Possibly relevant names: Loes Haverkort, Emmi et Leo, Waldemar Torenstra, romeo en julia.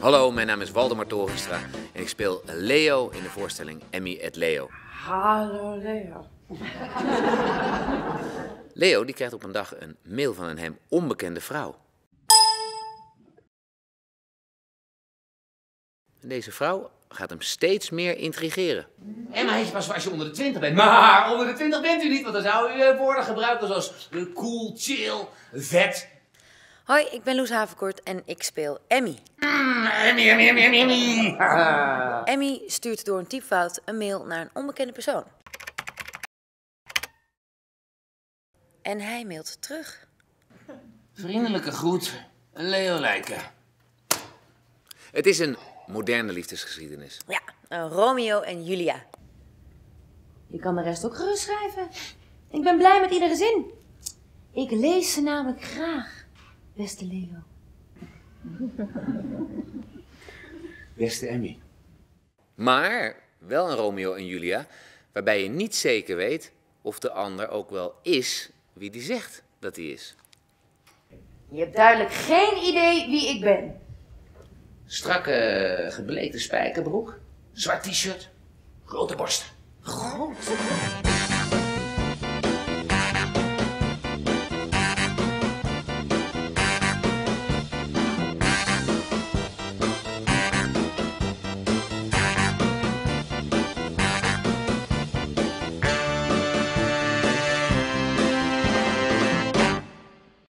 Hallo, mijn naam is Waldemar Torenstra en ik speel Leo in de voorstelling Emmi et Leo. Hallo Leo. Leo die krijgt op een dag een mail van een hem onbekende vrouw. En deze vrouw gaat hem steeds meer intrigeren. Emma heet je pas als je onder de 20 bent. Maar onder de 20 bent u niet, want dan zou u woorden gebruiken zoals cool, chill, vet. Hoi, ik ben Loes Haverkort en ik speel Emmi. Emmi. Emmi stuurt door een typfout een mail naar een onbekende persoon. En hij mailt terug. Vriendelijke groet, Leo lijken. Het is een moderne liefdesgeschiedenis. Ja, een Romeo en Julia. Je kan de rest ook gerust schrijven. Ik ben blij met iedere zin. Ik lees ze namelijk graag, beste Leo. Beste Emmi. Maar wel een Romeo en Julia, waarbij je niet zeker weet of de ander ook wel is wie die zegt dat hij is. Je hebt duidelijk geen idee wie ik ben. Strakke geblekte spijkerbroek, zwart t-shirt, grote borsten. Groot.